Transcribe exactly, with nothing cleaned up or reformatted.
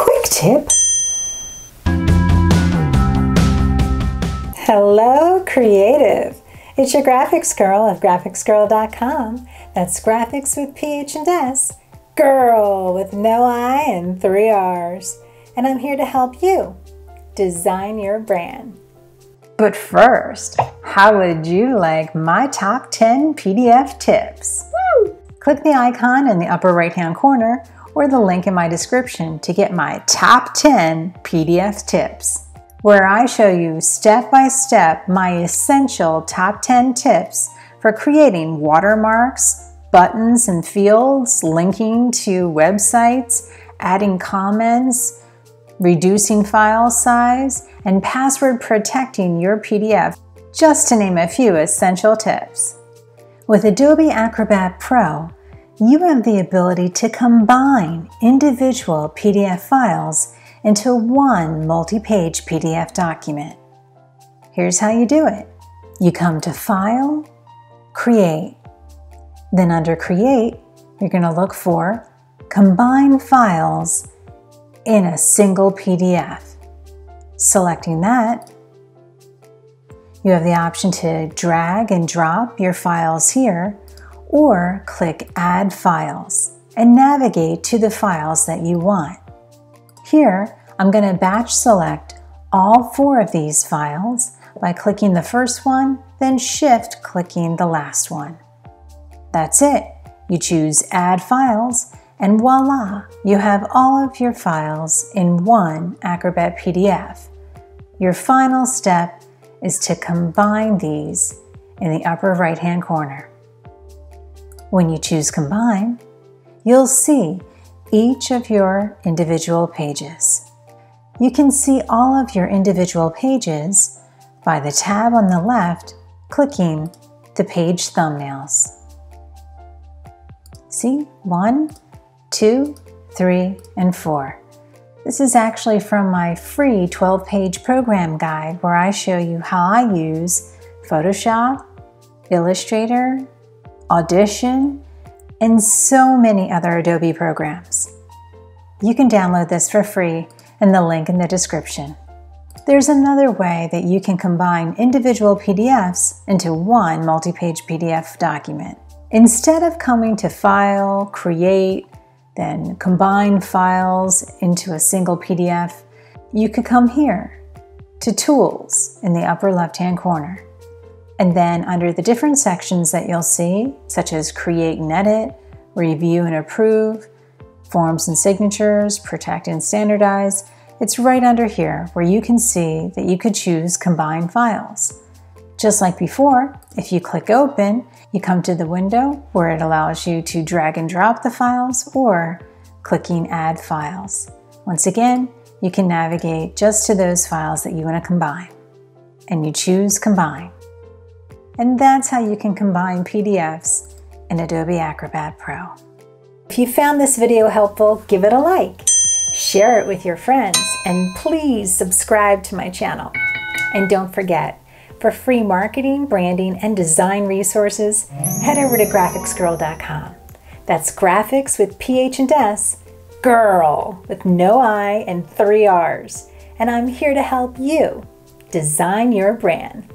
quick tip. Hello, creative. It's your graphics grrrl of graphics grrrl dot com. That's graphics with P H and S, girl with no I and three R's. And I'm here to help you design your brand. But first, how would you like my top ten P D F tips? Woo! Click the icon in the upper right-hand corner or the link in my description to get my top ten P D F tips, where I show you step-by-step my essential top ten tips for creating watermarks, buttons and fields, linking to websites, adding comments, reducing file size, and password protecting your P D F, just to name a few essential tips. With Adobe Acrobat Pro, you have the ability to combine individual P D F files into one multi-page P D F document. Here's how you do it. You come to File, Create. Then under Create, you're going to look for Combine Files in a Single P D F. Selecting that, you have the option to drag and drop your files here, or click Add Files and navigate to the files that you want. Here, I'm going to batch select all four of these files by clicking the first one, then shift clicking the last one. That's it. You choose Add Files, and voila, you have all of your files in one Acrobat P D F. Your final step is to combine these in the upper right-hand corner. When you choose Combine, you'll see each of your individual pages. You can see all of your individual pages by the tab on the left, clicking the page thumbnails. See, one, two, three, and four. This is actually from my free twelve page program guide where I show you how I use Photoshop, Illustrator, Audition, and so many other Adobe programs. You can download this for free in the link in the description. There's another way that you can combine individual P D Fs into one multi-page P D F document. Instead of coming to File, Create, then Combine Files into a Single P D F, you could come here to Tools in the upper left-hand corner. And then under the different sections that you'll see, such as Create and Edit, Review and Approve, Forms and Signatures, Protect and Standardize, it's right under here where you can see that you could choose Combine Files. Just like before, if you click Open, you come to the window where it allows you to drag and drop the files or clicking Add Files. Once again, you can navigate just to those files that you want to combine, and you choose Combine. And that's how you can combine P D Fs in Adobe Acrobat Pro. If you found this video helpful, give it a like, share it with your friends, and please subscribe to my channel. And don't forget, for free marketing, branding, and design resources, head over to graphics grrrl dot com. That's graphics with P H and S, girl with no I and three R's. And I'm here to help you design your brand.